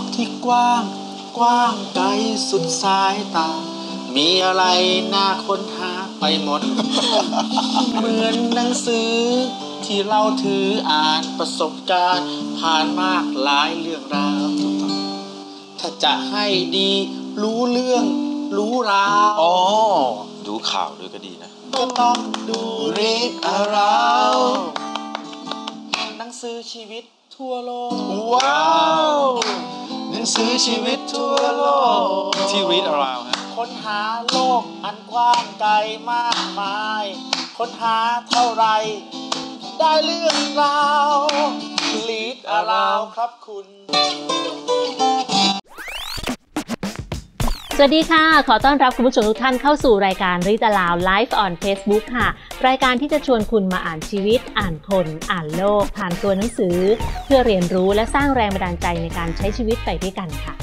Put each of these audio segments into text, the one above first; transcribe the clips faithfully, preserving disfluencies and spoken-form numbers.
กที่กว้างกว้างไกลสุดสายตามีอะไรน่าค้นหาไปหมด เหมือนหนังสือที่เราถืออ่านประสบการณ์ผ่านมากหลายเรื่องราวถ้าจะให้ดีรู้เรื่องรู้ราวอ๋อดูข่าวด้วยก็ดีนะก็ต้องดู Read Around หนังสือชีวิตทั่วโลกว้าวหนังสือชีวิตทั่วโลกที่ Read Around ค้นหาโลกอันกว้างไกลมากมายค้นหาเท่าไรได้เรื่องราว Read Around ครับคุณสวัสดีค่ะขอต้อนรับคุณผู้ชมทุกท่านเข้าสู่รายการ Read Around Live on Facebook ค่ะรายการที่จะชวนคุณมาอ่านชีวิตอ่านคนอ่านโลกผ่านตัวหนังสือเพื่อเรียนรู้และสร้างแรงบันดาลใจในการใช้ชีวิตไปด้วยกันค่ะ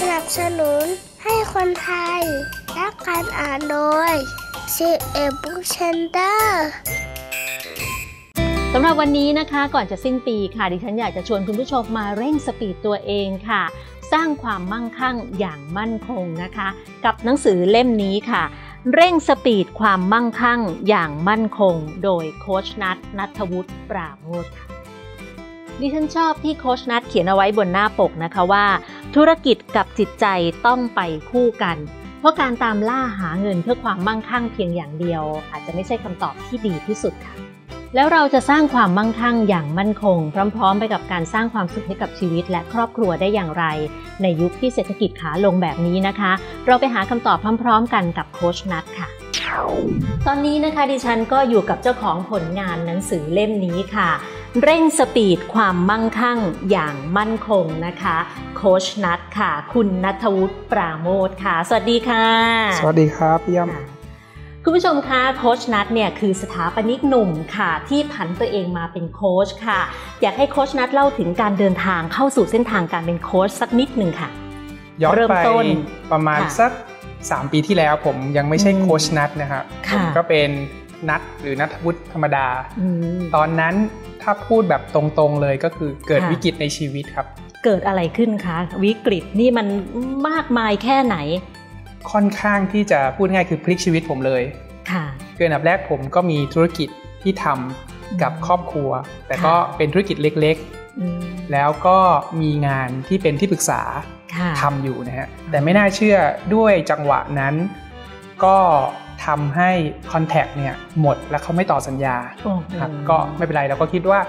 สนับสนุนให้คนไทยรักการอ่านโดย เอส อี อี ดี Book Centerสำหรับวันนี้นะคะก่อนจะสิ้นปีค่ะดิฉันอยากจะชวนคุณผู้ชมมาเร่งสปีดตัวเองค่ะสร้างความมั่งคั่งอย่างมั่นคงนะคะกับหนังสือเล่มนี้ค่ะเร่งสปีดความมั่งคั่งอย่างมั่นคงโดยโค้ชนัท ณัฐวุฒิ ปราโมชค่ะดิฉันชอบที่โค้ชนัทเขียนเอาไว้บนหน้าปกนะคะว่าธุรกิจกับจิตใจต้องไปคู่กันเพราะการตามล่าหาเงินเพื่อความมั่งคั่งเพียงอย่างเดียวอาจจะไม่ใช่คำตอบที่ดีที่สุดค่ะแล้วเราจะสร้างความมั่งคั่งอย่างมั่นคงพร้อมๆไปกับการสร้างความสุขให้กับชีวิตและครอบครัวได้อย่างไรในยุคที่เศรษฐกิจขาลงแบบนี้นะคะเราไปหาคำตอบพร้อมๆกันกับโค้ชนัทค่ะตอนนี้นะคะดิฉันก็อยู่กับเจ้าของผลงานหนังสือเล่มนี้ค่ะเร่งสปีดความมั่งคั่งอย่างมั่นคงนะคะโค้ชนัทค่ะคุณณัฐวุฒิ ปราโมชค่ะสวัสดีค่ะสวัสดีครับพี่ย่ำคุณผู้ชมคะโค้ชนัทเนี่ยคือสถาปนิกหนุ่มค่ะที่ผันตัวเองมาเป็นโค้ชค่ะอยากให้โค้ชนัทเล่าถึงการเดินทางเข้าสู่เส้นทางการเป็นโค้ชสักนิดหนึ่งค่ะย้อนไปประมาณสักสามปีที่แล้วผมยังไม่ใช่โค้ชนัทนะครับผมก็เป็นนัทหรือณัฐวุฒิธรรมดาตอนนั้นถ้าพูดแบบตรงๆเลยก็คือเกิดวิกฤตในชีวิตครับเกิดอะไรขึ้นคะวิกฤตนี่มันมากมายแค่ไหนค่อนข้างที่จะพูดง่ายคือพลิกชีวิตผมเลยค่ะคืออันดับแรกผมก็มีธุรกิจที่ทำกับครอบครัวแต่ก็เป็นธุรกิจเล็กๆแล้วก็มีงานที่เป็นที่ปรึกษาทำอยู่นะฮะแต่ไม่น่าเชื่อด้วยจังหวะนั้นก็ทำให้คอนแทคเนี่ยหมดแล้วเขาไม่ต่อสัญญาครับก็ไม่เป็นไรเราก็คิดว่า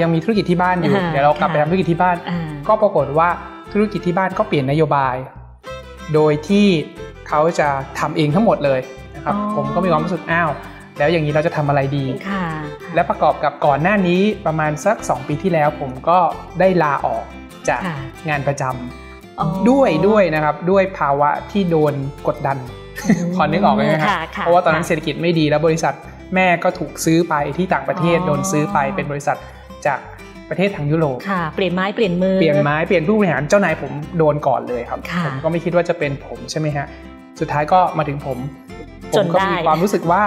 ยังมีธุรกิจที่บ้านอยู่เดี๋ยวเรากลับไปทำธุรกิจที่บ้านก็ปรากฏว่าธุรกิจที่บ้านก็เปลี่ยนนโยบายโดยที่เขาจะทำเองทั้งหมดเลยนะครับผมก็มีความรู้สึกอ้าวแล้วอย่างนี้เราจะทำอะไรดีและประกอบกับก่อนหน้านี้ประมาณสักสองปีที่แล้วผมก็ได้ลาออกจากงานประจำด้วยด้วยนะครับด้วยภาวะที่โดนกดดันพอนึกออกไหมครับเพราะว่าตอนนั้นเศรษฐกิจไม่ดีแล้วบริษัทแม่ก็ถูกซื้อไปที่ต่างประเทศโดนซื้อไปเป็นบริษัทจากประเทศทางยุโรปค่ะเปลี่ยนไม้เปลี่ยนมือเปลี่ยนไม้เปลี่ยนผู้บริหารเจ้านายผมโดนก่อนเลยครับผมก็ไม่คิดว่าจะเป็นผมใช่ไหมฮะสุดท้ายก็มาถึงผมผมก็มีความรู้สึกว่า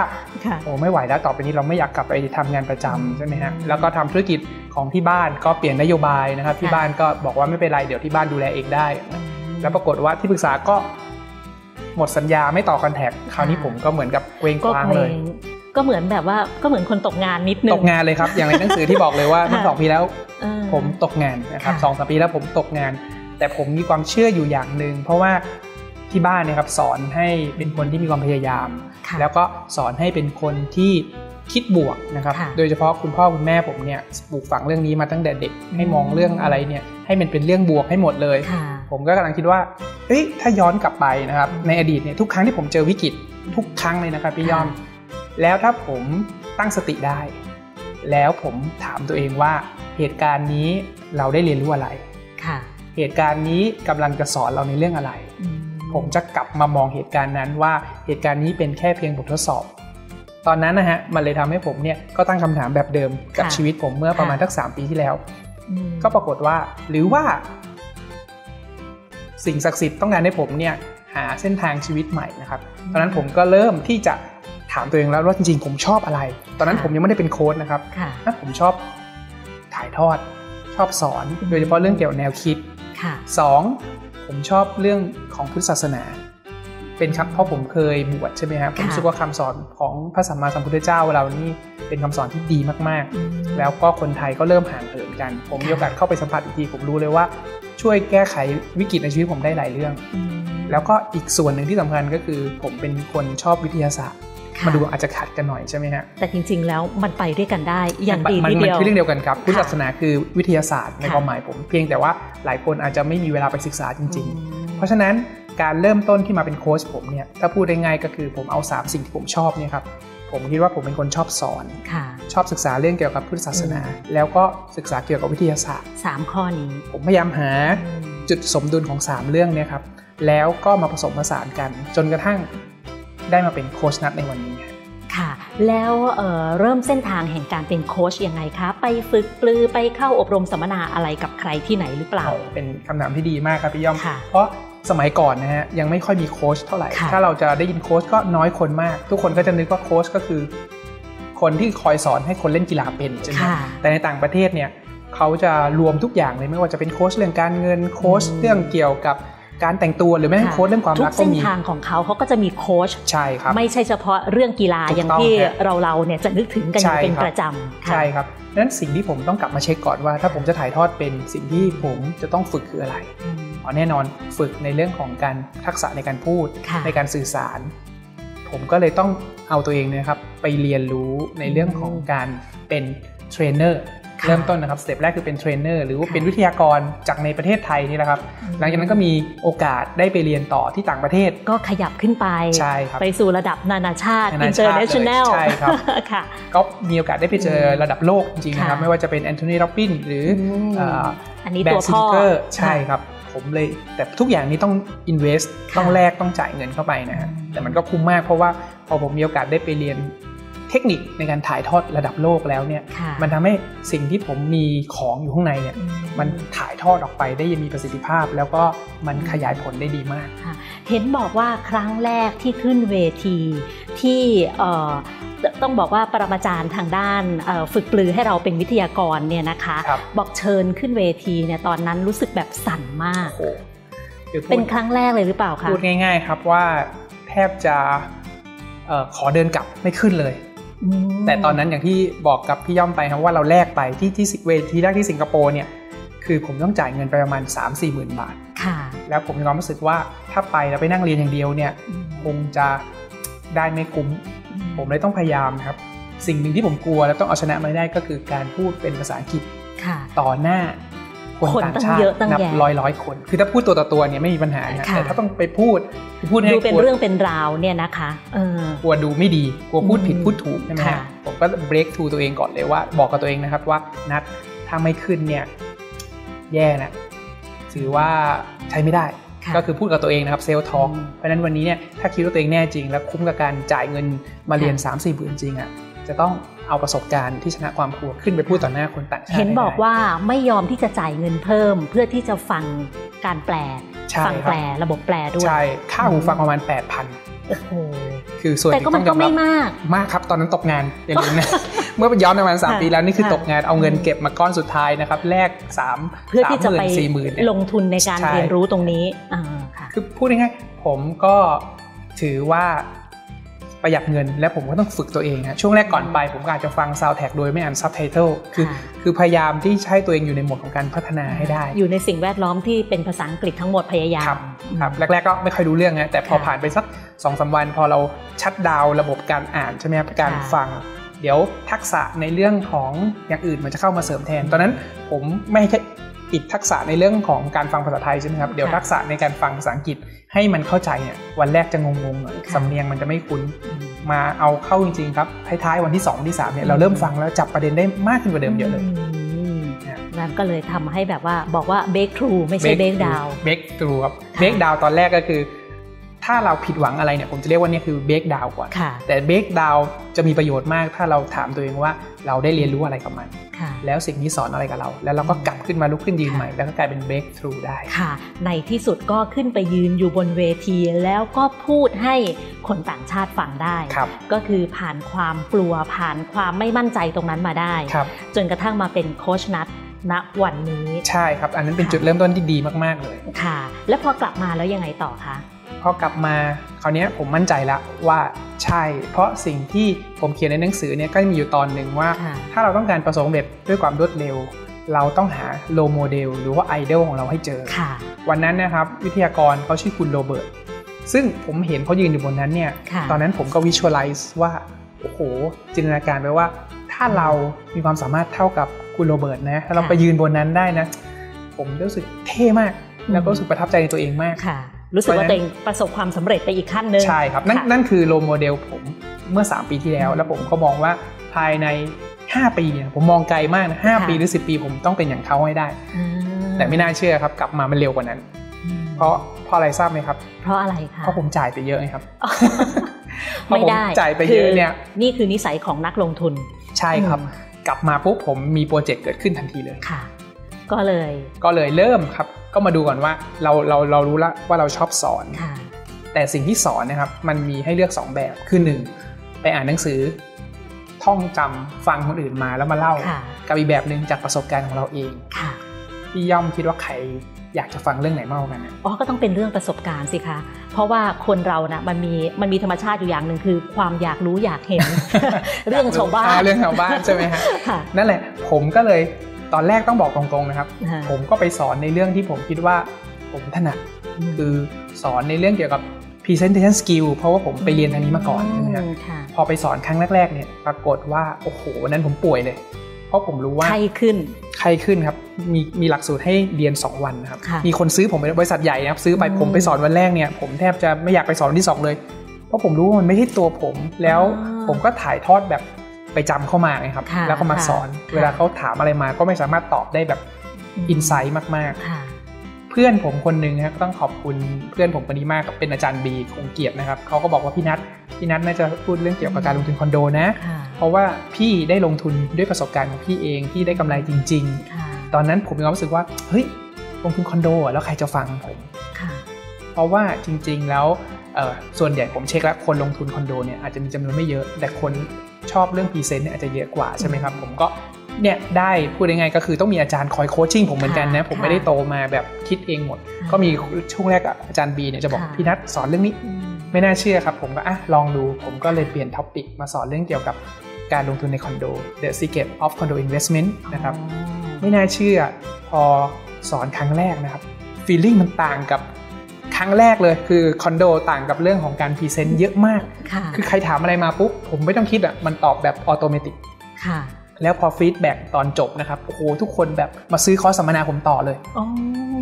โอ้ไม่ไหวแล้วต่อไปนี้เราไม่อยากกลับไปทำงานประจำใช่ไหมฮะแล้วก็ทำธุรกิจของที่บ้านก็เปลี่ยนนโยบายนะครับที่บ้านก็บอกว่าไม่เป็นไรเดี๋ยวที่บ้านดูแลเองได้แล้วปรากฏว่าที่ปรึกษาก็หมดสัญญาไม่ต่อคอนแทคคราวนี้ผมก็เหมือนกับเวงกว้างเลยก็เหมือนแบบว่าก็เหมือนคนตกงานนิดนึงตกงานเลยครับอย่างในหนังสือที่บอกเลยว่าเมื่อสองปีแล้วผมตกงานนะครับสองสามปีแล้วผมตกงานแต่ผมมีความเชื่ออยู่อย่างหนึ่งเพราะว่าที่บ้านนะครับสอนให้เป็นคนที่มีความพยายามแล้วก็สอนให้เป็นคนที่คิดบวกนะครับโดยเฉพาะคุณพ่อคุณแม่ผมเนี่ยปลูกฝังเรื่องนี้มาตั้งแต่เด็กให้มองเรื่องอะไรเนี่ยให้มันเป็นเรื่องบวกให้หมดเลยผมก็กำลังคิดว่าเอ้ยถ้าย้อนกลับไปนะครับในอดีตเนี่ยทุกครั้งที่ผมเจอวิกฤตทุกครั้งเลยนะครับพี่ยอมแล้วถ้าผมตั้งสติได้แล้วผมถามตัวเองว่าเหตุการณ์นี้เราได้เรียนรู้อะไรเหตุการณ์นี้กำลังจะสอนเราในเรื่องอะไรผมจะกลับมามองเหตุการณ์นั้นว่าเหตุการณ์นี้เป็นแค่เพียงบททดสอบตอนนั้นนะฮะมันเลยทำให้ผมเนี่ยก็ตั้งคำถามแบบเดิมกับชีวิตผมเมื่อประมาณสักสามปีที่แล้วก็ปรากฏว่าหรือว่าสิ่งศักดิ์สิทธิ์ต้องการให้ผมเนี่ยหาเส้นทางชีวิตใหม่นะครับตอนนั้นผมก็เริ่มที่จะถามตัวเองแล้วว่าจริงๆผมชอบอะไรตอนนั้นผมยังไม่ได้เป็นโค้ชนะครับผมชอบถ่ายทอดช อบสอนโดยเฉพาะเรื่องเกี่ยวแนวคิดสองผมชอบเรื่องของพุทธศาสนาเป็นครับเพราะผมเคยบวชใช่ไหมครับผมรู้สึกว่าคำสอนของพระสัมมาสัมพุทธเจ้าเรานี่เป็นคำสอนที่ดีมากๆแล้วก็คนไทยก็เริ่มห่างเหินกันผมมีโอกาสเข้าไปสัมผัสอีกทีผมรู้เลยว่าช่วยแก้ไขวิกฤตในชีวิตผมได้หลายเรื่องแล้วก็อีกส่วนหนึ่งที่สำคัญก็คือผมเป็นคนชอบวิทยาศาสตร์มาดูอาจจะขัดกันหน่อยใช่ไหมฮะแต่จริงๆแล้วมันไปด้วยกันได้อย่างดีทีเดียวมันคือเรื่องเดียวกันครับพุทธศาสนาคือวิทยาศาสตร์ในความหมายผมเพียงแต่ว่าหลายคนอาจจะไม่มีเวลาไปศึกษาจริงๆเพราะฉะนั้นการเริ่มต้นที่มาเป็นโค้ชผมเนี่ยถ้าพูดได้ง่ายก็คือผมเอาสามสิ่งที่ผมชอบเนี่ยครับผมคิดว่าผมเป็นคนชอบสอนชอบศึกษาเรื่องเกี่ยวกับพุทธศาสนาแล้วก็ศึกษาเกี่ยวกับวิทยาศาสตร์สามข้อนี้ผมพยายามหาจุดสมดุลของสามเรื่องเนี่ยครับแล้วก็มาผสมผสานกันจนกระทั่งได้มาเป็นโค้ชนัทในวันนี้ค่ะแล้วเอ่อเริ่มเส้นทางแห่งการเป็นโค้ชยังไงคะไปฝึกปรือไปเข้าอบรมสัมมนาอะไรกับใครที่ไหนหรือเปล่าเป็นคำถามที่ดีมากครับพี่ย่อมเพราะสมัยก่อนนะฮะยังไม่ค่อยมีโค้ชเท่าไหร่ถ้าเราจะได้ยินโค้ชก็น้อยคนมากทุกคนก็จะนึกว่าโค้ชก็คือคนที่คอยสอนให้คนเล่นกีฬาเป็นใช่ไหมแต่ในต่างประเทศเนี่ยเขาจะรวมทุกอย่างเลยไม่ว่าจะเป็นโค้ชเรื่องการเงินโค้ชเรื่องเกี่ยวกับการแต่งตัวหรือแม้แต่โค้ชเรื่องความรักก็มีทุกเส้นทางของเขาเขาก็จะมีโค้ชใช่ครับไม่ใช่เฉพาะเรื่องกีฬาอย่างที่เราเราเนี่ยจะนึกถึงกันเป็นประจำใช่ครับนั้นสิ่งที่ผมต้องกลับมาเช็คก่อนว่าถ้าผมจะถ่ายทอดเป็นสิ่งที่ผมจะต้องฝึกคืออะไรอ๋อแน่นอนฝึกในเรื่องของการทักษะในการพูดในการสื่อสารผมก็เลยต้องเอาตัวเองนะครับไปเรียนรู้ในเรื่องของการเป็นเทรนเนอร์เริ่มต้นนะครับสเต็ปแรกคือเป็นเทรนเนอร์หรือว่าเป็นวิทยากรจากในประเทศไทยนี่แหละครับหลังจากนั้นก็มีโอกาสได้ไปเรียนต่อที่ต่างประเทศก็ขยับขึ้นไปใช่ครับไปสู่ระดับนานาชาติ อินเตอร์เนชั่นแนล ใช่ครับค่ะก็มีโอกาสได้ไปเจอระดับโลกจริงๆนะครับไม่ว่าจะเป็นแอนโทนี โรบบินหรืออันนี้ตัวพ่อใช่ครับผมเลยแต่ทุกอย่างนี้ต้อง invest ต้องแลกต้องจ่ายเงินเข้าไปนะฮะแต่มันก็คุ้มมากเพราะว่าพอผมมีโอกาสได้ไปเรียนเทคนิคในการถ่ายทอดระดับโลกแล้วเนี่ยมันทำให้สิ่งที่ผมมีของอยู่ข้างในเนี่ยมันถ่ายทอดออกไปได้ยังมีประสิทธิภาพแล้วก็มันขยายผลได้ดีมากเห็นบอกว่าครั้งแรกที่ขึ้นเวทีที่ต้องบอกว่าปรมาจารย์ทางด้านฝึกปรือให้เราเป็นวิทยากรเนี่ยนะคะบอกเชิญขึ้นเวทีเนี่ยตอนนั้นรู้สึกแบบสั่นมากเป็นครั้งแรกเลยหรือเปล่าคะพูดง่ายๆครับว่าแทบจะขอเดินกลับไม่ขึ้นเลยแต่ตอนนั้นอย่างที่บอกกับพี่ย่อมไปครับว่าเราแลกไปที่ที่เวทีแรกที่สิงคโปร์เนี่ยคือผมต้องจ่ายเงินไปประมาณ สามถึงสี่หมื่นบาทแล้วผมมีความรู้สึกว่าถ้าไปแล้วไปนั่งเรียนอย่างเดียวเนี่ยคงจะได้ไม่คุ้มผมเลยต้องพยายามครับสิ่งหนึ่งที่ผมกลัวแล้วต้องเอาชนะมาได้ก็คือการพูดเป็นภาษาอังกฤษต่อหน้าคนต่างชาตินับร้อยร้อยคนคือถ้าพูดตัวต่อตัวเนี่ยไม่มีปัญหานะแต่ถ้าต้องไปพูดพูดให้ดูเป็นเรื่องเป็นราวเนี่ยนะคะกลัวดูไม่ดีกลัวพูดผิดพูดถูกใช่ไหมผมก็เบรกทูตัวเองก่อนเลยว่าบอกกับตัวเองนะครับว่านัดถ้าไม่ขึ้นเนี่ยแย่นะถือว่าใช้ไม่ได้ก็คือพูดกับตัวเองนะครับเซลล์ทอล์กเพราะนั้นวันนี้เนี่ยถ้าคิดว่าตัวเองแน่จริงและคุ้มกับการจ่ายเงินมาเรียน สามถึงสี่หมื่น จริงอ่ะจะต้องเอาประสบการณ์ที่ชนะความกลัวขึ้นไปพูดต่อหน้าคนต่างชาติเห็นบอกว่าไม่ยอมที่จะจ่ายเงินเพิ่มเพื่อที่จะฟังการแปลฟังแปลระบบแปลด้วยใช่ค่าหูฟังประมาณ แปดพัน โอ้โหคือส่วนแต่ก็มันก็ไม่มากมากครับตอนนั้นตกงานอย่าลืมนะเมื่อย้อนประมาณสามปีแล้วนี่คือตกงานเอาเงินเก็บมาก้อนสุดท้ายนะครับแลกสามเพื่อที่จะไปลงทุนในการเรียนรู้ตรงนี้คือพูดง่ายๆผมก็ถือว่าประหยัดเงินและผมก็ต้องฝึกตัวเองนะช่วงแรกก่อนไปผมก็อาจจะฟังซาวด์แทร็กโดยไม่อ่านซับไตเติลคือคือพยายามที่ใช้ตัวเองอยู่ในโหมดของการพัฒนาให้ได้อยู่ในสิ่งแวดล้อมที่เป็นภาษาอังกฤษทั้งหมดพยายามครับครับแรกๆก็ไม่ค่อยรู้เรื่องนะแต่พอผ่านไปสัก สองสาม วันพอเราชัตดาวน์ระบบการอ่านใช่ไหมครับการฟังเดี๋ยวทักษะในเรื่องของอย่างอื่นมันจะเข้ามาเสริมแทนตอนนั้นผมไม่แค่ปิดทักษะในเรื่องของการฟังภาษาไทยใช่ไหมครับเดี๋ยวทักษะในการฟังภาษาอังกฤษให้มันเข้าใจเนี่ยวันแรกจะงงๆหน่อยสำเนียงมันจะไม่คุ้นมาเอาเข้าจริงๆครับท้ายๆวันที่สองที่สามเนี่ยเราเริ่มฟังแล้วจับประเด็นได้มากขึ้นกว่าเดิมเยอะเลยนั่นก็เลยทำให้แบบว่าบอกว่า break through ไม่ใช่ break down break through ครับ break down ตอนแรกก็คือถ้าเราผิดหวังอะไรเนี่ยผมจะเรียกว่านี่คือ break down ก่อนแต่ break down จะมีประโยชน์มากถ้าเราถามตัวเองว่าเราได้เรียนรู้อะไรกับมันแล้วสิ่งนี้สอนอะไรกับเราแล้วเราก็กลับขึ้นมาลุกขึ้นยืนใหม่แล้วก็กลายเป็น breakthrough ได้ค่ะในที่สุดก็ขึ้นไปยืนอยู่บนเวทีแล้วก็พูดให้คนต่างชาติฟังได้ก็คือผ่านความกลัวผ่านความไม่มั่นใจตรงนั้นมาได้จนกระทั่งมาเป็นโค้ชนัท ณวันนี้ใช่ครับอันนั้นเป็นจุดเริ่มต้นที่ดีมากๆเลยค่ะแล้วพอกลับมาแล้วยังไงต่อคะพอกลับมาคราวนี้ผมมั่นใจแล้วว่าใช่เพราะสิ่งที่ผมเขียนในหนังสือเนี่ยก็มีอยู่ตอนหนึ่งว่าถ้าเราต้องการประสบความสำเร็จด้วยความรวดเร็วเราต้องหาโลโมเดลหรือว่าไอดอลของเราให้เจอวันนั้นนะครับวิทยากรเขาชื่อคุณโรเบิร์ตซึ่งผมเห็นเขายืนอยู่บนนั้นเนี่ยตอนนั้นผมก็วิชวลไลซ์ว่าโอ้โหจินตนาการไปว่าถ้าเรามีความสามารถเท่ากับคุณโรเบิร์ตนะถ้าเราไปยืนบนนั้นได้นะผมรู้สึกเท่มากแล้วก็รู้สึกประทับใจในตัวเองมากรู้สึกว่าตัวเองประสบความสำเร็จไปอีกขั้นหนึ่งใช่ครับนั่นนั่นคือโลโมเดลผมเมื่อสามปีที่แล้วแล้วผมก็มองว่าภายในห้าปีผมมองไกลมากนะห้าปีหรือสิบปีผมต้องเป็นอย่างเขาให้ได้แต่ไม่น่าเชื่อครับกลับมามันเร็วกว่านั้นเพราะเพราะอะไรทราบไหมครับเพราะอะไรคะเพราะผมจ่ายไปเยอะไงครับไม่ได้จ่ายไปเยอะเนี่ยนี่คือนิสัยของนักลงทุนใช่ครับกลับมาปุ๊บผมมีโปรเจกต์เกิดขึ้นทันทีเลยค่ะก็เลยก็เลยเริ่มครับก็มาดูก่อนว่าเราเราเรารู้แล้วว่าเราชอบสอนแต่สิ่งที่สอนนะครับมันมีให้เลือกสองแบบคือหนึ่งไปอ่านหนังสือท่องจำฟังคนอื่นมาแล้วมาเล่ากับอีกแบบหนึ่งจากประสบการณ์ของเราเองที่ย่อมคิดว่าใครอยากจะฟังเรื่องไหนมากกว่ากันอ๋อก็ต้องเป็นเรื่องประสบการณ์สิคะเพราะว่าคนเรานะมันมีมันมีธรรมชาติอยู่อย่างหนึ่งคือความอยากรู้อยากเห็นเรื่องชาวบ้านเรื่องชาวบ้านใช่ไหมฮะนั่นแหละผมก็เลยตอนแรกต้องบอกตรงๆนะครับผมก็ไปสอนในเรื่องที่ผมคิดว่าผมถนัดคือสอนในเรื่องเกี่ยวกับ presentation skill เพราะว่าผมไปเรียนทางนี้มาก่อนใช่ไหมครับพอไปสอนครั้งแรกๆเนี่ยปรากฏว่าโอ้โหนั้นผมป่วยเลยเพราะผมรู้ว่าใครขึ้นใครขึ้นครับมีมีหลักสูตรให้เรียนสองวันนะครับมีคนซื้อผมเป็นบริษัทใหญ่นะครับซื้อไปผมไปสอนวันแรกเนี่ยผมแทบจะไม่อยากไปสอนวันที่สองเลยเพราะผมรู้ว่ามันไม่ใช่ตัวผมแล้วผมก็ถ่ายทอดแบบไปจำเข้ามาไงครับแล้วก็มาสอนเวลาเขาถามอะไรมาก็ไม่สามารถตอบได้แบบอินไซต์มากๆเพื่อนผมคนนึงนะครับต้องขอบคุณเพื่อนผมคนนี้มากเป็นอาจารย์บีคงเกียรตินะครับเขาก็บอกว่าพี่นัทพี่นัทน่าจะพูดเรื่องเกี่ยวกับการลงทุนคอนโดนะเพราะว่าพี่ได้ลงทุนด้วยประสบการณ์ของพี่เองพี่ได้กำไรจริงๆตอนนั้นผมมีความรู้สึกว่าเฮ้ยลงทุนคอนโดแล้วใครจะฟังผมเพราะว่าจริงๆแล้วส่วนใหญ่ผมเช็คแล้วคนลงทุนคอนโดเนี่ยอาจจะมีจำนวนไม่เยอะแต่คนชอบเรื่องพรีเซนต์เนี่ยอาจจะเยอะกว่าใช่ไหมครับผมก็เนี่ยได้พูดยังไงก็คือต้องมีอาจารย์คอยโคชชิ่งผมเหมือนกันนะผมไม่ได้โตมาแบบคิดเองหมดก็มีช่วงแรกอาจารย์บีเนี่ยจะบอกพี่นัทสอนเรื่องนี้ไม่น่าเชื่อครับผมก็อ่ะลองดูผมก็เลยเปลี่ยนท็อปิกมาสอนเรื่องเกี่ยวกับการลงทุนในคอนโด The Secret of Condo Investment นะครับไม่น่าเชื่อพอสอนครั้งแรกนะครับฟีลลิ่งมันต่างกับครั้งแรกเลยคือคอนโดต่างกับเรื่องของการพรีเซนต์เยอะมากคือใครถามอะไรมาปุ๊บผมไม่ต้องคิดอ่ะมันตอบแบบอัตโนมัติแล้วพอฟีดแบ็กตอนจบนะครับโอ้โหทุกคนแบบมาซื้อคอร์สสัมมนาผมต่อเลย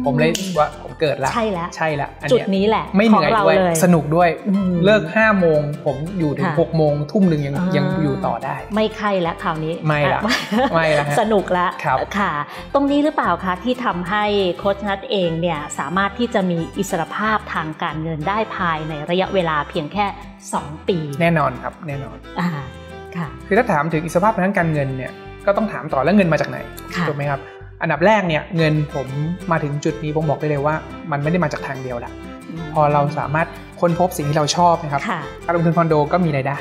ผมเลยว่าผมเกิดละใช่แล้วใช่แล้วจุดนี้แหละไม่เหนื่อยด้วยสนุกด้วยเลิกห้าโมงผมอยู่ถึงหกโมงทุ่มหนึ่งยังยังอยู่ต่อได้ไม่ใครแล้วคราวนี้ไม่ละไม่ละสนุกละค่ะตรงนี้หรือเปล่าคะที่ทำให้โค้ชนัทเองเนี่ยสามารถที่จะมีอิสรภาพทางการเงินได้ภายในระยะเวลาเพียงแค่สองปีแน่นอนครับแน่นอนคือถ้าถามถึงอิสรภาพทางการเงินเนี่ยก็ต้องถามต่อแล้วเงินมาจากไหนถูกไหมครับอันดับแรกเนี่ยเงินผมมาถึงจุดนี้ผมบอกได้เลยว่ามันไม่ได้มาจากทางเดียวละพอเราสามารถค้นพบสิ่งที่เราชอบนะครับการลงทุนคอนโดก็มีรายได้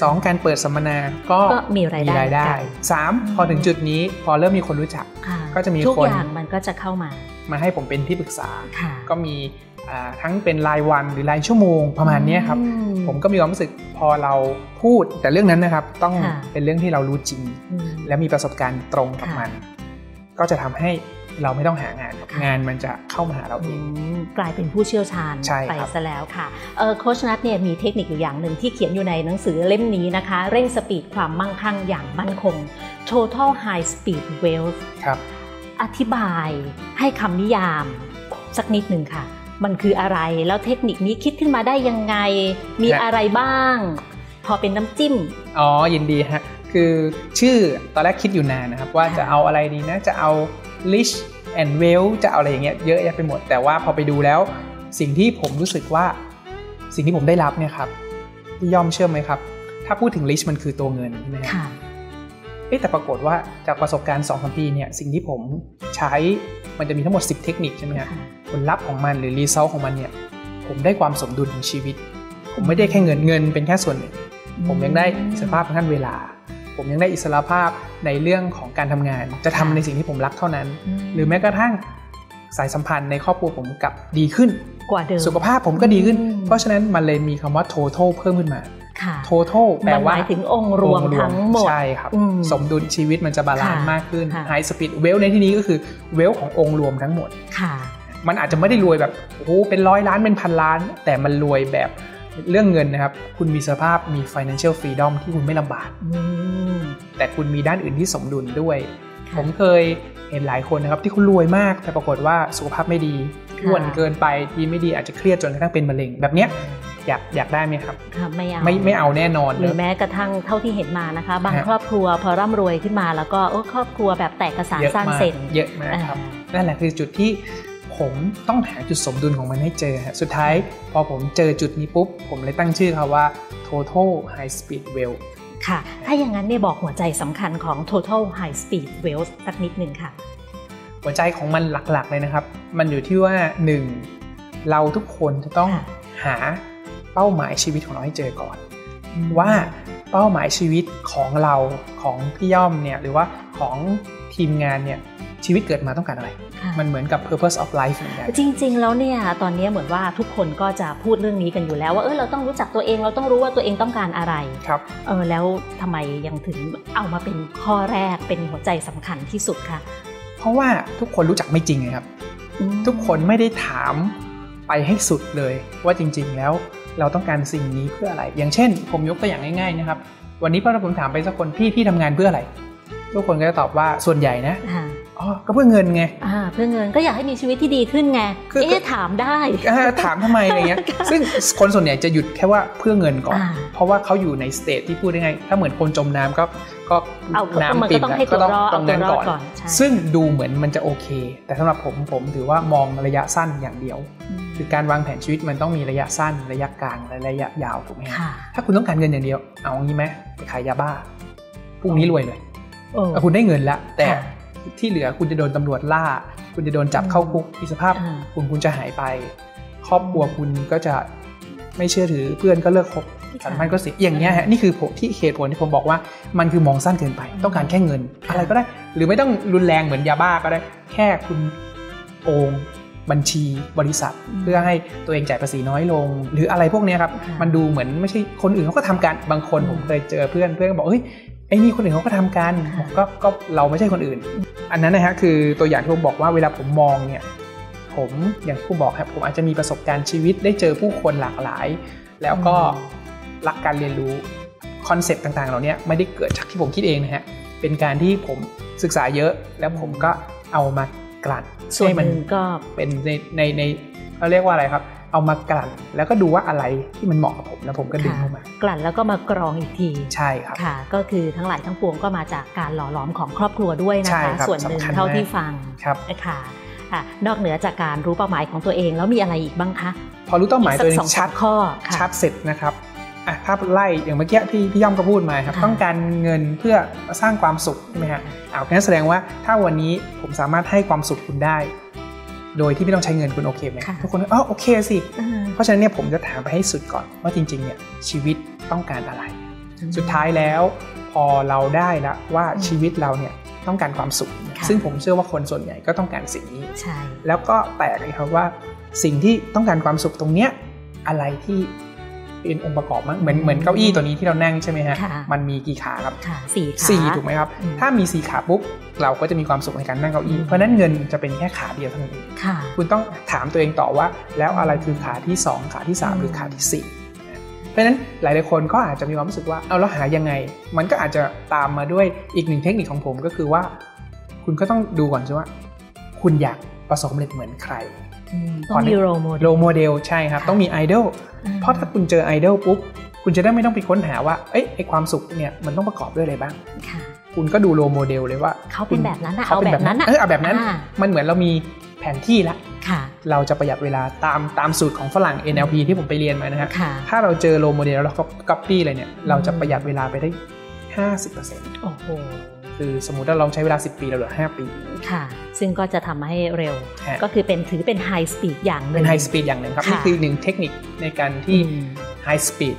สองการเปิดสัมมนาก็มีรายได้สามพอถึงจุดนี้พอเริ่มมีคนรู้จักก็จะมีคนทุกอย่างมันก็จะเข้ามามาให้ผมเป็นที่ปรึกษาก็มีทั้งเป็นรายวันหรือรายชั่วโมงประมาณนี้ครับผมก็มีความรู้สึกพอเราพูดแต่เรื่องนั้นนะครับต้องเป็นเรื่องที่เรารู้จริงและมีประสบการณ์ตรงกับมันก็จะทำให้เราไม่ต้องหางานงานมันจะเข้ามาหาเราเองกลายเป็นผู้เชี่ยวชาญไปซะแล้วค่ะโค้ชนัทเนี่ยมีเทคนิคอยู่อย่างหนึ่งที่เขียนอยู่ในหนังสือเล่มนี้นะคะเร่งสปีดความมั่งคั่งอย่างมั่นคง total high speed wealth ครับอธิบายให้คำนิยามสักนิดหนึ่งค่ะมันคืออะไรแล้วเทคนิคนี้คิดขึ้นมาได้ยังไงมีอะไรบ้างพอเป็นน้ำจิ้มอ๋อยินดีฮะคือชื่อตอนแรกคิดอยู่นานนะครับว่าจะเอาอะไรดีนะจะเอา rich and well จะเอาอะไรอย่างเงี้ยเยอะแยะไปหมดแต่ว่าพอไปดูแล้วสิ่งที่ผมรู้สึกว่าสิ่งที่ผมได้รับเนี่ยครับยอมเชื่อไหมครับถ้าพูดถึง rich มันคือตัวเงินนะครับแต่ปรากฏว่าจากประสบการณ์ สองสาม ปีเนี่ยสิ่งที่ผมใช้มันจะมีทั้งหมดสิบเทคนิคใช่ไหมครับผลลัพธ์ของมันหรือ result ของมันเนี่ยผมได้ความสมดุลของชีวิตผมไม่ได้แค่เงินเงินเป็นแค่ส่วนหนึ่งผมยังได้สภาพทางด้านเวลา ผมยังได้อิสระภาพในเรื่องของการทำงานจะทำในสิ่งที่ผมรักเท่านั้นหรือแม้กระทั่งสายสัมพันธ์ในครอบครัวผมกับดีขึ้นกว่าเดิมสุขภาพผมก็ดีขึ้นเพราะฉะนั้นมันเลยมีคำว่า total เพิ่มขึ้นมา total แปลว่าหมายถึงองค์รวมทั้งหมดใช่ครับสมดุลชีวิตมันจะบาลานซ์มากขึ้น high speed wealth ในที่นี้ก็คือ wealth ขององค์รวมทั้งหมดมันอาจจะไม่ได้รวยแบบโอ้เป็นร้อยล้านเป็นพันล้านแต่มันรวยแบบเรื่องเงินนะครับคุณมีสภาพมี financial freedom ที่คุณไม่ลำบากแต่คุณมีด้านอื่นที่สมดุลด้วยผมเคยเห็นหลายคนนะครับที่คุณรวยมากแต่ปรากฏว่าสุขภาพไม่ดีอ้วนเกินไปดีไม่ดีอาจจะเครียดจนกระทั่งเป็นมะเร็งแบบเนี้ยอยากอยากได้ไหมครับไม่เอาไม่ไม่เอาแน่นอนหรือแม้กระทั่งเท่าที่เห็นมานะคะบางครอบครัวพอร่ำรวยขึ้นมาแล้วก็ครอบครัวแบบแตกกระสานสร้างเสร็จเยอะมากครับนั่นแหละคือจุดที่ผมต้องหาจุดสมดุลของมันให้เจอฮะสุดท้ายพอผมเจอจุดนี้ปุ๊บผมเลยตั้งชื่อเขาว่า total high speed wealth ค่ะถ้าอย่างนั้นเนี่ยบอกหัวใจสำคัญของ total high speed wealth สักนิดนึงค่ะหัวใจของมันหลักๆเลยนะครับมันอยู่ที่ว่าหนึ่งเราทุกคนจะต้องหาเป้าหมายชีวิตของเราให้เจอก่อนว่าเป้าหมายชีวิตของเราของพี่ย่อมเนี่ยหรือว่าของทีมงานเนี่ยชีวิตเกิดมาต้องการอะไรมันเหมือนกับ purpose of life เหมือนกันจริงๆแล้วเนี่ยตอนนี้เหมือนว่าทุกคนก็จะพูดเรื่องนี้กันอยู่แล้วว่าเออเราต้องรู้จักตัวเองเราต้องรู้ว่าตัวเองต้องการอะไรครับเออแล้วทำไมยังถึงเอามาเป็นข้อแรกเป็นหัวใจสำคัญที่สุดคะเพราะว่าทุกคนรู้จักไม่จริงครับทุกคนไม่ได้ถามไปให้สุดเลยว่าจริงๆแล้วเราต้องการสิ่งนี้เพื่ออะไรอย่างเช่นผมยกตัวอย่างง่ายๆนะครับวันนี้พอผมถามไปสักคนพี่พี่ทำงานเพื่ออะไรทุกคนก็จะตอบว่าส่วนใหญ่นะอ๋อก็เพื่อเงินไงอ่าเพื่อเงินก็อยากให้มีชีวิตที่ดีขึ้นไงเอ๊ะถามได้ถามทำไมอะไรเงี้ยซึ่งคนส่วนใหญ่จะหยุดแค่ว่าเพื่อเงินก่อนเพราะว่าเขาอยู่ในสเตจที่พูดได้ไงถ้าเหมือนคนจมน้ำก็ก็น้ำติดนะก็ต้องตรงนั้นก่อนซึ่งดูเหมือนมันจะโอเคแต่สำหรับผมผมถือว่ามองระยะสั้นอย่างเดียวคือการวางแผนชีวิตมันต้องมีระยะสั้นระยะกลางและระยะยาวถูกไหมถ้าคุณต้องการเงินอย่างเดียวเอางี้ไหมไปขายยาบ้าพรุ่งนี้รวยเลยคุณได้เงินละแต่ที่เหลือคุณจะโดนตำรวจล่าคุณจะโดนจับเข้าคุกอิสรภาพคุณคุณจะหายไปครอบครัวคุณก็จะไม่เชื่อถือเพื่อนก็เลิกคบสัมพันธ์ก็เสียอย่างเงี้ยฮะนี่คือที่เหตุผลที่ผมบอกว่ามันคือมองสั้นเกินไปต้องการแค่เงินอะไรก็ได้หรือไม่ต้องรุนแรงเหมือนยาบ้าก็ได้แค่คุณโกงบัญชีบริษัทเพื่อให้ตัวเองจ่ายภาษีน้อยลงหรืออะไรพวกนี้ครับมันดูเหมือนไม่ใช่คนอื่นเขาก็ทำกันบางคนผมเคยเจอเพื่อนเพื่อนก็บอกเฮ้ยไอ้นี่คนอื่นเขาก็ทำกันก็ก็เราไม่ใช่คนอื่นอันนั้นนะฮะคือตัวอย่างที่ผมบอกว่าเวลาผมมองเนี่ยผมอย่างที่ผมบอกครับผมอาจจะมีประสบการณ์ชีวิตได้เจอผู้คนหลากหลายแล้วก็รักการเรียนรู้คอนเซ็ปต์ต่างๆเหล่านี้ไม่ได้เกิดจากที่ผมคิดเองนะฮะเป็นการที่ผมศึกษาเยอะแล้วผมก็เอามากลั่นส่วนหนึ่งก็เป็นในในในเขาเรียกว่าอะไรครับเอามากลั่นแล้วก็ดูว่าอะไรที่มันเหมาะกับผมแล้วผมก็ดึงเข้ามากลั่นแล้วก็มากรองอีกทีใช่ครับค่ะก็คือทั้งหลายทั้งปวงก็มาจากการหล่อหลอมของครอบครัวด้วยนะคะส่วนหนึ่งเท่าที่ฟังครับค่ะนอกเหนือจากการรู้เป้าหมายของตัวเองแล้วมีอะไรอีกบ้างคะพอรู้เป้าหมายตัวเองชัดข้อชัดเสร็จนะครับอ่ะภาพไล่อย่างเมื่อกี้ที่พี่ย่อมก็พูดมาครับต้องการเงินเพื่อสร้างความสุขใช่ไหมฮะเอาแค่แสดงว่าถ้าวันนี้ผมสามารถให้ความสุขคุณได้โดยที่ไม่ต้องใช้เงินคุณโอเคไหมทุกคนอ๋อโอเคสิเพราะฉะนั้นเนี่ยผมจะถามไปให้สุดก่อนว่าจริงๆเนี่ยชีวิตต้องการอะไรสุดท้ายแล้วพอเราได้ละว่าชีวิตเราเนี่ยต้องการความสุขซึ่งผมเชื่อว่าคนส่วนใหญ่ก็ต้องการสิ่งนี้แล้วก็แตกเลยครับว่าสิ่งที่ต้องการความสุขตรงเนี้ยอะไรที่เป็นองค์ประกอบมั้งเหมือนเหมือนเก้าอี้ตัวนี้ที่เรานั่งใช่ไหมฮะมันมีกี่ขาครับสี่ขาสี่ถูกไหมครับถ้ามีสี่ขาปุ๊บเราก็จะมีความสุขในการนั่งเก้าอี้เพราะนั้นเงินจะเป็นแค่ขาเดียวเท่านั้นเองคุณต้องถามตัวเองต่อว่าแล้วอะไรคือขาที่สองขาที่สามหรือขาที่สี่เพราะนั้นหลายๆคนก็อาจจะมีความรู้สึกว่าเอาแล้วหายังไงมันก็อาจจะตามมาด้วยอีกหนึ่งเทคนิคของผมก็คือว่าคุณก็ต้องดูก่อนใช่ไหมคุณอยากประสบความสำเร็จเหมือนใครต้องมีโรโมเดลใช่ครับต้องมีไอดอลเพราะถ้าคุณเจอไอดอลปุ๊บคุณจะได้ไม่ต้องไปค้นหาว่าเอ้ยไอความสุขเนี่ยมันต้องประกอบด้วยอะไรบ้างคุณก็ดูโรโมเดลเลยว่าเขาเป็นแบบนั้นเขาเป็นแบบนั้นเออแบบนั้นมันเหมือนเรามีแผนที่ละเราจะประหยัดเวลาตามตามสูตรของฝรั่ง เอ็น แอล พี ที่ผมไปเรียนมานะครับถ้าเราเจอโรโมเดลแล้วเราก็ก๊อปปี้เลยเนี่ยเราจะประหยัดเวลาไปได้ ห้าสิบเปอร์เซ็นต์ โอ้โหคือสมมติว่าเราใช้เวลาสิบปีเราเหลือห้าปีค่ะซึ่งก็จะทำให้เร็วก็คือเป็นถือเป็นไฮสปีดอย่างหนึ่งเป็นไฮสปีดอย่างหนึ่งครับนี่คือหนึ่งเทคนิคในการที่ไฮสปีด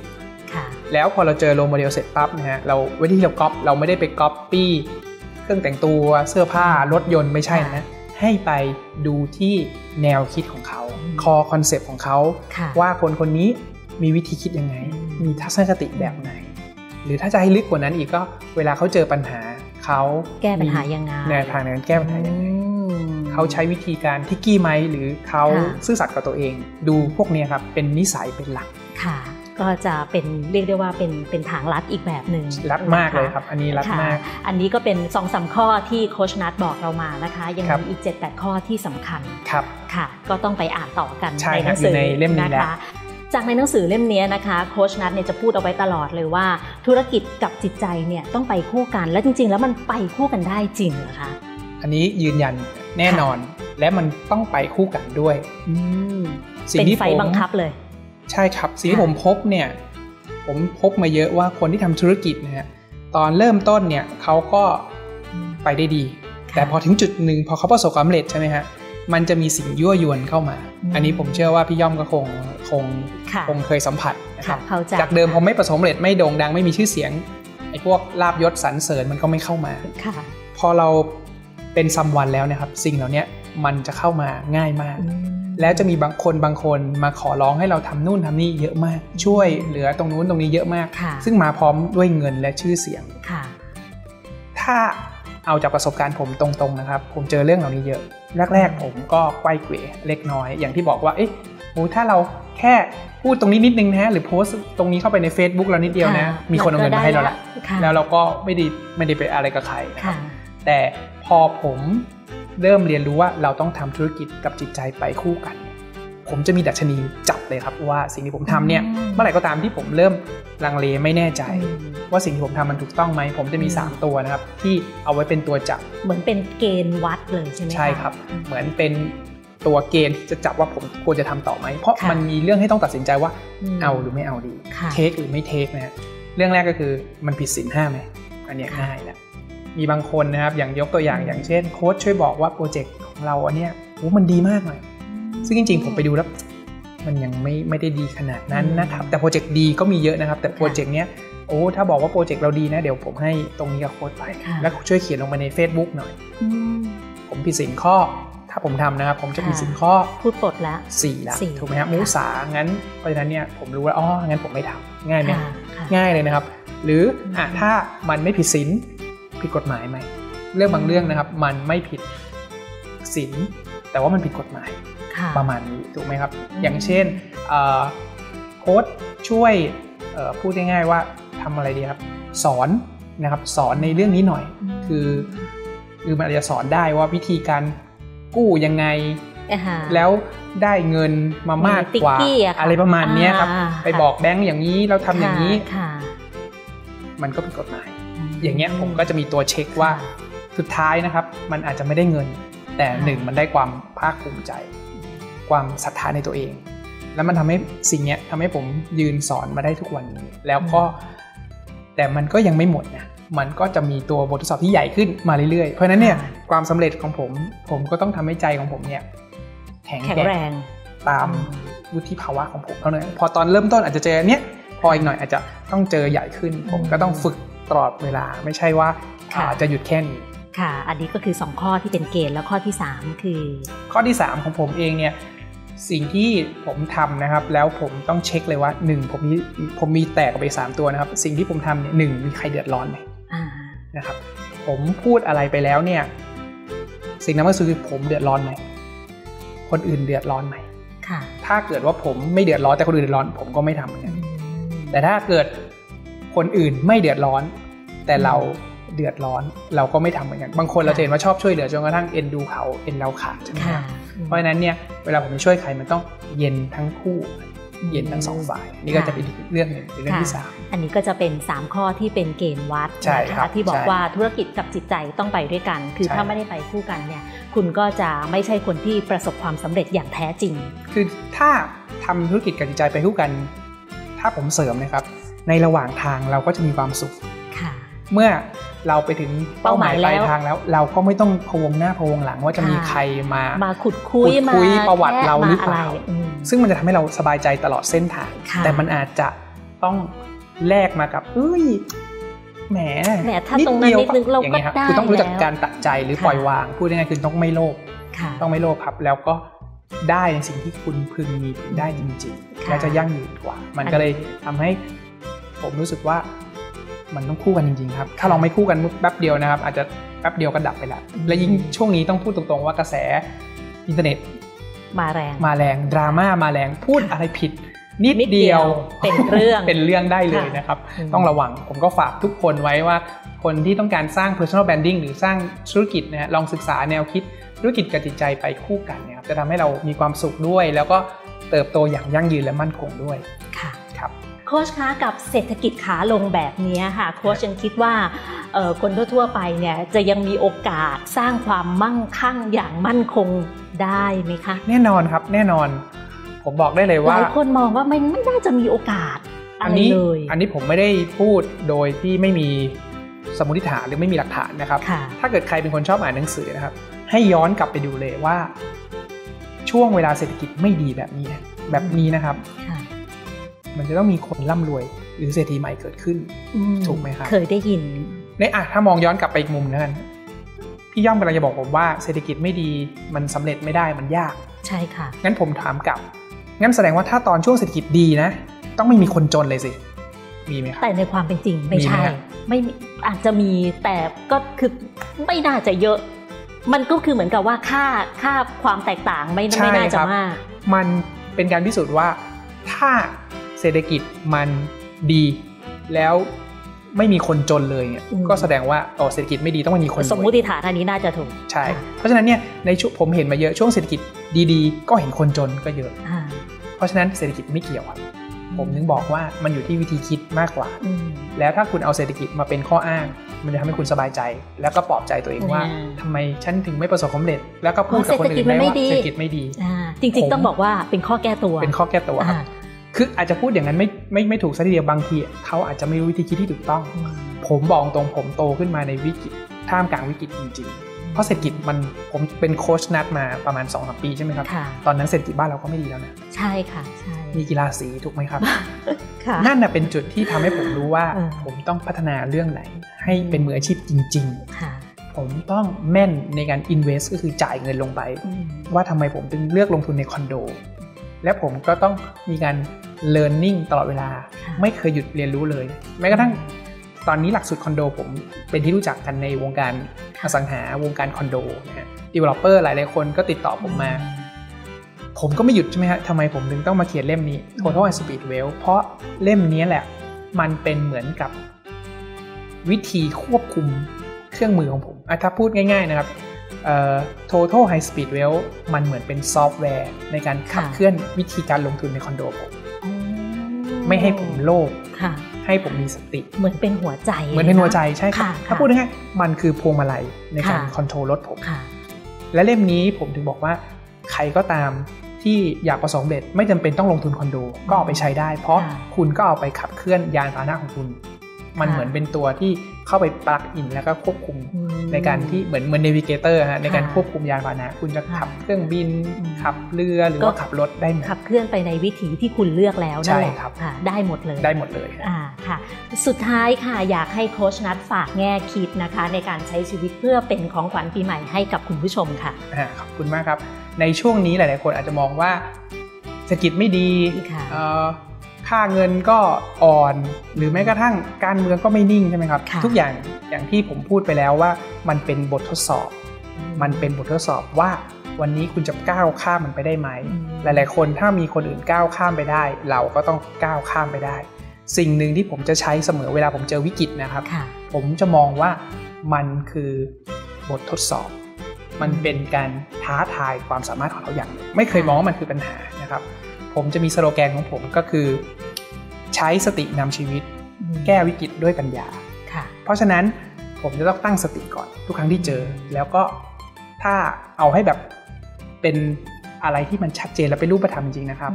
ค่ะ แล้วพอเราเจอโรลโมเดลเสร็จปั๊บนะฮะเราวิธีเราก๊อปเราไม่ได้ไปก๊อปปี้เครื่องแต่งตัวเสื้อผ้ารถยนต์ไม่ใช่นะให้ไปดูที่แนวคิดของเขาคอคอนเซปต์ของเขาว่าคนคนนี้มีวิธีคิดยังไงมีทัศนคติแบบไหนหรือถ้าจะให้ลึกกว่านั้นอีกก็เวลาเขาเจอปัญหาเขาแก้ปัญหายังไงแนวทางในการแก้ปัญหายังไงเขาใช้วิธีการที่กี้ไหมหรือเขาซื่อสัตย์กับตัวเองดูพวกนี้ครับเป็นนิสัยเป็นหลักค่ะก็จะเป็นเรียกได้ว่าเป็นเป็นทางลัดอีกแบบหนึ่งลัดมากเลยครับอันนี้ลัดมากอันนี้ก็เป็น สองสาม ข้อที่โค้ชนัทบอกเรามานะคะยังมีอีก เจ็ดแปด ข้อที่สำคัญครับค่ะก็ต้องไปอ่านต่อกันในหนังสือเล่มนี้นะคะจากในหนังสือเล่มนี้นะคะโค้ชนัทเนี่ยจะพูดเอาไว้ตลอดเลยว่าธุรกิจกับจิตใจเนี่ยต้องไปคู่กันและจริงๆแล้วมันไปคู่กันได้จริงเหรอคะอันนี้ยืนยันแน่นอนและมันต้องไปคู่กันด้วยเป็นไฟบังคับเลยใช่ครับสิ่งที่ผมพบเนี่ยผมพบมาเยอะว่าคนที่ทำธุรกิจนะฮะตอนเริ่มต้นเนี่ยเขาก็ไปได้ดีแต่พอถึงจุดหนึ่งพอเขาประสบความสำเร็จใช่ไหมฮะมันจะมีสิ่งยั่วยวนเข้ามาอันนี้ผมเชื่อว่าพี่ย่อมก็คงคงคงเคยสัมผัสนะครับจากเดิมพอไม่ประสบความสำเร็จไม่โด่งดังไม่มีชื่อเสียงไอ้พวกลาภยศสรรเสริญมันก็ไม่เข้ามาพอเราเป็นซัมวันแล้วนะครับสิ่งเหล่านี้มันจะเข้ามาง่ายมากแล้วจะมีบางคนบางคนมาขอร้องให้เราทำนู่นทำนี่เยอะมากช่วยเหลือตรงนู้นตรงนี้เยอะมากซึ่งมาพร้อมด้วยเงินและชื่อเสียงถ้าเอาจากประสบการณ์ผมตรงๆนะครับผมเจอเรื่องเหล่านี้เยอะแรกๆผมก็ไกวเกวเล็กน้อยอย่างที่บอกว่าเอ๊ะโหถ้าเราแค่พูดตรงนี้นิดนึงนะหรือโพสตรงนี้เข้าไปใน Facebook เรานิดเดียวนะมีคนเอาเงินมาให้เราละแล้วเราก็ไม่ได้ไม่ได้ไปอะไรกับใครนะครับแต่พอผมเริ่มเรียนรู้ว่าเราต้องทำธุรกิจกับจิตใจไปคู่กันผมจะมีดัชนีจับเลยครับว่าสิ่งที่ผมทำเนี่ยเมื่อไหร่ก็ตามที่ผมเริ่มลังเลไม่แน่ใจว่าสิ่งที่ผมทำมันถูกต้องไหมผมจะมีสามตัวนะครับที่เอาไว้เป็นตัวจับเหมือนเป็นเกณฑ์วัดเลยใช่ไหมใช่ครับเหมือนเป็นตัวเกณฑ์ที่จะจับว่าผมควรจะทำต่อไหมเพราะมันมีเรื่องให้ต้องตัดสินใจว่าเอาหรือไม่เอาดีเทคหรือไม่เทคนะเรื่องแรกก็คือมันผิดศีลห้าไหมอันนี้ง่ายแล้วมีบางคนนะครับอย่างยกตัวอย่างอย่างเช่นโค้ชช่วยบอกว่าโปรเจกต์ของเราอันเนี้ยโอ้มันดีมากเลยซึ่งจริงๆผมไปดูแล้วมันยังไม่ไม่ได้ดีขนาดนั้นนะครับแต่โปรเจกต์ดีก็มีเยอะนะครับแต่โปรเจกต์เนี้ยโอ้ถ้าบอกว่าโปรเจกต์เราดีนะเดี๋ยวผมให้ตรงนี้กับโค้ชไปแล้วช่วยเขียนลงไปใน Facebook หน่อยผมผิดสินข้อถ้าผมทำนะครับผมจะผิดสินข้อพูดปลดละสี่ละถูกไหมครับมูสางั้นเพราะฉะนั้นเนี่ยผมรู้ว่าอ๋องั้นผมไม่ทำง่ายไหมง่ายเลยนะครับหรืออ่ะถ้ามันไม่ผิดสินผิดกฎหมายไหมเรื่องบางเรื่องนะครับมันไม่ผิดศีลแต่ว่ามันผิดกฎหมายประมาณนี้ถูกไหมครับอย่างเช่นโค้ชช่วยพูดง่ายๆว่าทำอะไรดีครับสอนนะครับสอนในเรื่องนี้หน่อยคือคือมันอาจจะสอนได้ว่าวิธีการกู้ยังไงแล้วได้เงินมามากกว่าอะไรประมาณนี้ครับไปบอกแบงก์อย่างนี้เราทำอย่างนี้มันก็ผิดกฎหมายอย่างเงี้ยผมก็จะมีตัวเช็คว่าสุดท้ายนะครับมันอาจจะไม่ได้เงินแต่หนึ่งมันได้ความภาคภูมิใจความศรัทธาในตัวเองแล้วมันทำให้สิ่งเนี้ยทำให้ผมยืนสอนมาได้ทุกวันนี้แล้วก็แต่มันก็ยังไม่หมดนะมันก็จะมีตัวบททดสอบที่ใหญ่ขึ้นมาเรื่อยๆเพราะนั้นเนี่ยความสำเร็จของผมผมก็ต้องทำให้ใจของผมเนี่ยแข็งแรงตามวุฒิภาวะของผมเท่านั้นพอตอนเริ่มต้นอาจจะเจอเนี้ยพออีกหน่อยอาจจะต้องเจอใหญ่ขึ้นผมก็ต้องฝึกตลอดเวลาไม่ใช่ว่าจะหยุดแค่นี้ค่ะอันนี้ก็คือสองข้อที่เป็นเกณฑ์แล้วข้อที่สามคือข้อที่สามของผมเองเนี่ยสิ่งที่ผมทำนะครับแล้วผมต้องเช็คเลยว่าหนึ่งผมมีผมมีแตกออกไปสามตัวนะครับสิ่งที่ผมทำเนี่ยหนึ่งมีใครเดือดร้อนไหมนะครับผมพูดอะไรไปแล้วเนี่ยสิ่งนั้นก็คือผมเดือดร้อนไหมคนอื่นเดือดร้อนไหมค่ะถ้าเกิดว่าผมไม่เดือดร้อนแต่คนอื่นเดือดร้อนผมก็ไม่ทำเหมือนกันแต่ถ้าเกิดคนอื่นไม่เดือดร้อนแต่เราเดือดร้อนเราก็ไม่ทำเหมือนกันบางคนเราจะเห็นว่าชอบช่วยเหลือจนกระทั่งเอ็นดูเขาเอ็นเราขาดใช่ไหมครับเพราะฉะนั้นเนี่ยเวลาผมไปช่วยใครมันต้องเย็นทั้งคู่เย็นทั้งสองฝ่ายนี่ก็จะเป็นเรื่องหนึ่งเรื่องที่สามอันนี้ก็จะเป็นสามข้อที่เป็นเกณฑ์วัดนะคะที่บอกว่าธุรกิจกับจิตใจต้องไปด้วยกันคือถ้าไม่ได้ไปคู่กันเนี่ยคุณก็จะไม่ใช่คนที่ประสบความสำเร็จอย่างแท้จริงคือถ้าทำธุรกิจกับจิตใจไปคู่กันถ้าผมเสริมนะครับในระหว่างทางเราก็จะมีความสุขเมื่อเราไปถึงเป้าหมายปลายทางแล้วเราก็ไม่ต้องพะวงหน้าพะวงหลังว่าจะมีใครมามาขุดคุยมาประวัติเราหรือเปล่าซึ่งมันจะทำให้เราสบายใจตลอดเส้นทางแต่มันอาจจะต้อง แลกมากับเอ้ยแหมแหมถ้าตรงนั้นนิดนึงเราก็ได้คือต้องรู้จักการตัดใจหรือปล่อยวางพูดง่ายๆคือต้องไม่โลภต้องไม่โลภครับแล้วก็ได้ในสิ่งที่คุณพึงมีได้จริงๆและจะยั่งยืนกว่ามันก็เลยทำให้ผมรู้สึกว่ามันต้องคู่กันจริงๆครับถ้าเราไม่คู่กันแป๊บเดียวนะครับอาจจะแป๊บเดียวก็ดับไปละและยิ่งช่วงนี้ต้องพูดตรงๆว่ากระแสอินเทอร์เน็ตมาแรงมาแรงดราม่ามาแรงพูดอะไรผิดนิดเดียวเป็นเรื่องเป็นเรื่องได้เลยนะครับต้องระวังผมก็ฝากทุกคนไว้ว่าคนที่ต้องการสร้าง personal branding หรือสร้างธุรกิจนะฮะลองศึกษาแนวคิดธุรกิจกับจิตใจไปคู่กันนะครับจะทำให้เรามีความสุขด้วยแล้วก็เติบโตอย่างยั่งยืนและมั่นคงด้วยค่ะครับโค้ชคะกับเศรษฐกิจขาลงแบบนี้ค่ะโค้ชยังคิดว่าคนทั่วๆไปเนี่ยจะยังมีโอกาสสร้างความมั่งคั่งอย่างมั่นคงได้ไหมคะแน่นอนครับแน่นอนผมบอกได้เลยว่าหลายคนมองว่ามันไม่น่าจะมีโอกาสอะไรเลยอันนี้ผมไม่ได้พูดโดยที่ไม่มีสมมติฐานหรือไม่มีหลักฐานนะครับถ้าเกิดใครเป็นคนชอบอ่านหนังสือนะครับให้ย้อนกลับไปดูเลยว่าช่วงเวลาเศรษฐกิจไม่ดีแบบนี้แบบนี้นะครับมันจะต้องมีคนร่ำรวยหรือเศรษฐีใหม่เกิดขึ้นถูกไหมครับเคยได้ยินเนี่ยอะถ้ามองย้อนกลับไปอีกมุมนึงกันพี่ย่อมกำลังจะบอกผมว่าเศรษฐกิจไม่ดีมันสำเร็จไม่ได้มันยากใช่ค่ะงั้นผมถามกลับงั้นแสดงว่าถ้าตอนช่วงเศรษฐกิจดีนะต้องไม่มีคนจนเลยสิมีไหมครับแต่ในความเป็นจริงไม่ใช่ไม่อาจจะมีแต่ก็คือไม่น่าจะเยอะมันก็คือเหมือนกับว่าค่าค่าความแตกต่างไม่ไม่น่าจะมากมันเป็นการพิสูจน์ว่าถ้าเศรษฐกิจมันดีแล้วไม่มีคนจนเลยเนี่ยก็แสดงว่าต่อเศรษฐกิจไม่ดีต้องมีคนสมมติฐานอันนี้น่าจะถูกใช่เพราะฉะนั้นเนี่ยในช่วงผมเห็นมาเยอะช่วงเศรษฐกิจดีๆก็เห็นคนจนก็เยอะเพราะฉะนั้นเศรษฐกิจไม่เกี่ยวครับผมถึงบอกว่ามันอยู่ที่วิธีคิดมากกว่าแล้วถ้าคุณเอาเศรษฐกิจมาเป็นข้ออ้างมันจะทำให้คุณสบายใจแล้วก็ปลอบใจตัวเองว่าทำไมฉันถึงไม่ประสบความสำเร็จแล้วก็พูดกับคนอื่นได้ว่าเศรษฐกิจไม่ดีจริงๆต้องบอกว่าเป็นข้อแก้ตัวเป็นข้อแก้ตัวครับคืออาจจะพูดอย่างนั้นไม่ไม่ไม่ถูกซะทีเดียวบางทีเขาอาจจะไม่รู้วิธีคิดที่ถูกต้องผมบอกตรงผมโตขึ้นมาในวิกฤตท่ามกลางวิกฤตจริงๆเพราะเศรษฐกิจมันผมเป็นโค้ชนัดมาประมาณ สองถึงสาม ปีใช่ไหมครับตอนนั้นเศรษฐกิจบ้านเราก็ไม่ดีแล้วนะใช่ค่ะใช่มีกีฬาสีถูกไหมครับนั่นน่ะเป็นจุดที่ทำให้ผมรู้ว่าผมต้องพัฒนาเรื่องไหนให้เป็นมืออาชีพจริงๆผมต้องแม่นในการ invest ก็คือจ่ายเงินลงไปว่าทำไมผมถึงเลือกลงทุนในคอนโดและผมก็ต้องมีการ learning ตลอดเวลาไม่เคยหยุดเรียนรู้เลยแม้กระทั่งตอนนี้หลักสูตรคอนโดผมเป็นที่รู้จักกันในวงการอสังหาวงการคอนโดนะฮะ developer หลายๆคนก็ติดต่อผมมาผมก็ไม่หยุดใช่ไหมฮะทำไมผมถึงต้องมาเขียนเล่มนี้ Total and Speed Wealth เพราะเล่มนี้แหละมันเป็นเหมือนกับวิธีควบคุมเครื่องมือของผมถ้าพูดง่ายๆนะครับTotal High Speed Wealth มันเหมือนเป็นซอฟต์แวร์ในการขับเคลื่อนวิธีการลงทุนในคอนโดผมไม่ให้ผมโลภให้ผมมีสติเหมือนเป็นหัวใจเหมือนเป็นหัวใจใช่ค่ะถ้าพูดง่ายๆมันคือพวงมาลัยในการคอนโทรลรถผมและเล่มนี้ผมถึงบอกว่าใครก็ตามที่อยากประสบความสำเร็จไม่จำเป็นต้องลงทุนคอนโดก็เอาไปใช้ได้เพราะคุณก็เอาไปขับเคลื่อนยานพาหนะของคุณมันเหมือนเป็นตัวที่เข้าไปปลั๊กอินแล้วก็ควบคุมในการที่เหมือนเหมือนเนวิเกเตอร์ฮะในการควบคุมยานพาหนะคุณจะขับเครื่องบินขับเรือหรือว่าขับรถได้หมดขับเคลื่อนไปในวิถีที่คุณเลือกแล้วนั่นแหละค่ะได้หมดเลยได้หมดเลยอ่าค่ะสุดท้ายค่ะอยากให้โค้ชนัทฝากแง่คิดนะคะในการใช้ชีวิตเพื่อเป็นของขวัญปีใหม่ให้กับคุณผู้ชมค่ะขอบคุณมากครับในช่วงนี้หลายๆคนอาจจะมองว่าเศรษฐกิจไม่ดีค่าเงินก็อ่อนหรือแม้กระทั่งการเมืองก็ไม่นิ่งใช่ไหมครับทุกอย่างอย่างที่ผมพูดไปแล้วว่ามันเป็นบททดสอบมันเป็นบททดสอบว่าวันนี้คุณจะก้าวข้ามมันไปได้ไหมหลายๆคนถ้ามีคนอื่นก้าวข้ามไปได้เราก็ต้องก้าวข้ามไปได้สิ่งหนึ่งที่ผมจะใช้เสมอเวลาผมเจอวิกฤตนะครับผมจะมองว่ามันคือบททดสอบมันเป็นการท้าทายความสามารถของเราอย่างไม่เคยมองว่ามันคือปัญหานะครับผมจะมีสโลแกนของผมก็คือใช้สตินำชีวิตแก้วิกฤตด้วยปัญญาเพราะฉะนั้นผมจะต้องตั้งสติก่อนทุกครั้งที่เจอแล้วก็ถ้าเอาให้แบบเป็นอะไรที่มันชัดเจนและเป็นรูปธรรมจริงนะครับ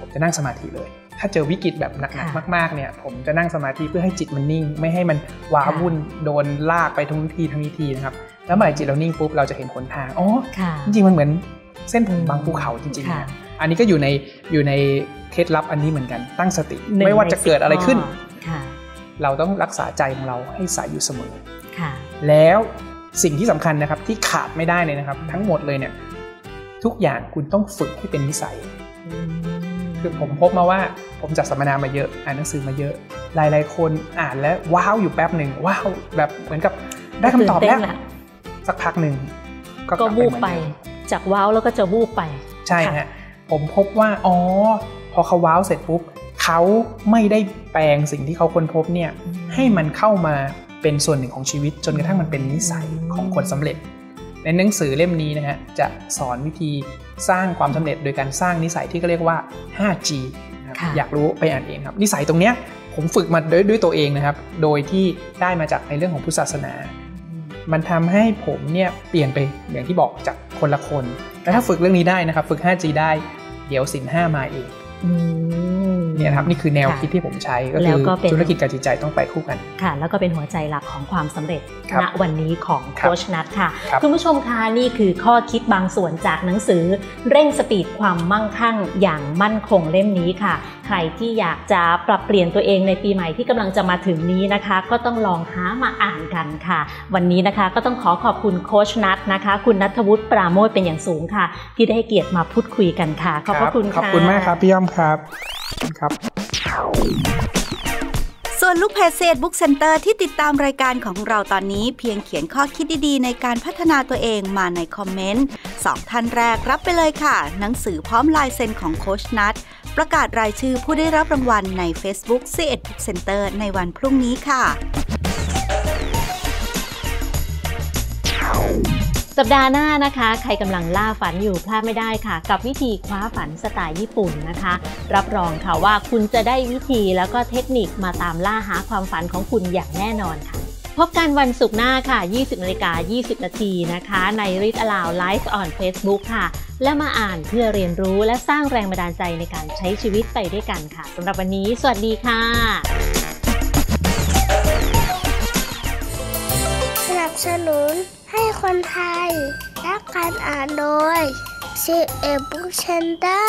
ผมจะนั่งสมาธิเลยถ้าเจอวิกฤตแบบหนักๆมากๆเนี่ยผมจะนั่งสมาธิเพื่อให้จิตมันนิ่งไม่ให้มันว้าวุ่นโดนลากไปทั้งทีทั้งทีนะครับแล้วเมื่อไหร่จิตเรานิ่งปุ๊บเราจะเห็นหนทางอ๋อจริงๆมันเหมือนเส้นผมบางภูเขาจริงๆอันนี้ก็อยู่ในอยู่ในเท ล็ดลับอันนี้เหมือนกันตั้งสติไม่ว่าจะเกิดอะไรขึ้นเราต้องรักษาใจของเราให้ใสอยู่เสมอแล้วสิ่งที่สำคัญนะครับที่ขาดไม่ได้เลยนะครับทั้งหมดเลยเนี่ยทุกอย่างคุณต้องฝึกให้เป็นนิสัยคือผมพบมาว่าผมจัดสัมมนามาเยอะอ่านหนังสือมาเยอะหลายๆคนอ่านแล้วว้าวอยู่แป๊บหนึ่งว้าวแบบเหมือนกับได้คำตอบแล้วสักพักหนึ่งก็วูบไปจากว้าวแล้วก็จะวูบไปใช่ฮะผมพบว่าอ๋อพอเขาว้าวเสร็จปุ๊บเขาไม่ได้แปลงสิ่งที่เขาค้นพบเนี่ยให้มันเข้ามาเป็นส่วนหนึ่งของชีวิตจนกระทั่งมันเป็นนิสัยของคนสำเร็จในหนังสือเล่มนี้นะฮะจะสอนวิธีสร้างความสำเร็จโดยการสร้างนิสัยที่ก็เรียกว่า ไฟว์จี อยากรู้ไปอ่านเองครับนิสัยตรงเนี้ยผมฝึกมาด้วยด้วยตัวเองนะครับโดยที่ได้มาจากในเรื่องของพุทธศาสนามันทำให้ผมเนี่ยเปลี่ยนไปอย่างที่บอกจากคนละคนแล้วถ้าฝึกเรื่องนี้ได้นะครับฝึก ไฟว์จี ได้เดี๋ยวศีล ห้ามาเองเนี่ยครับนี่คือแนวคิดที่ผมใช้ก็คือธุรกิจกับจิตใจต้องไปคู่กันค่ะแล้วก็เป็นหัวใจหลักของความสำเร็จณวันนี้ของโค้ชนัทค่ะคุณผู้ชมคะนี่คือข้อคิดบางส่วนจากหนังสือเร่งสปีดความมั่งคั่งอย่างมั่นคงเล่มนี้ค่ะใครที่อยากจะปรับเปลี่ยนตัวเองในปีใหม่ที่กำลังจะมาถึงนี้นะคะก็ต้องลองหามาอ่านกันค่ะวันนี้นะคะก็ต้องขอขอบคุณโค้ชนัทนะคะคุณณัฐวุฒิปราโมทย์เป็นอย่างสูงค่ะที่ได้ให้เกียรติมาพูดคุยกันค่ะขอบพระคุณค่ะขอบคุณมากครับพี่ย่อมครับครับส่วนลูกเพจ เอส อี อี ดี Book Center ที่ติดตามรายการของเราตอนนี้เพียงเขียนข้อคิดดีๆในการพัฒนาตัวเองมาในคอมเมนต์สองท่านแรกรับไปเลยค่ะหนังสือพร้อมลายเซ็นของโค้ชนัทประกาศรายชื่อผู้ได้รับรางวัลใน Facebook เอส อี อี ดี Book Center ในวันพรุ่งนี้ค่ะสัปดาห์หน้านะคะใครกำลังล่าฝันอยู่พลาดไม่ได้ค่ะกับวิธีคว้าฝันสไตล์ญี่ปุ่นนะคะรับรองค่ะว่าคุณจะได้วิธีแล้วก็เทคนิคมาตามล่าหาความฝันของคุณอย่างแน่นอนค่ะพบกันวันศุกร์หน้าค่ะ ยี่สิบนาฬิกายี่สิบนาทีนะคะใน Read Around Live on Facebook ค่ะและมาอ่านเพื่อเรียนรู้และสร้างแรงบันดาลใจในการใช้ชีวิตไปด้วยกันค่ะสำหรับวันนี้สวัสดีค่ะสนับสนุนให้คนไทยรักการอ่านโดย เอส อี อี ดี Book Center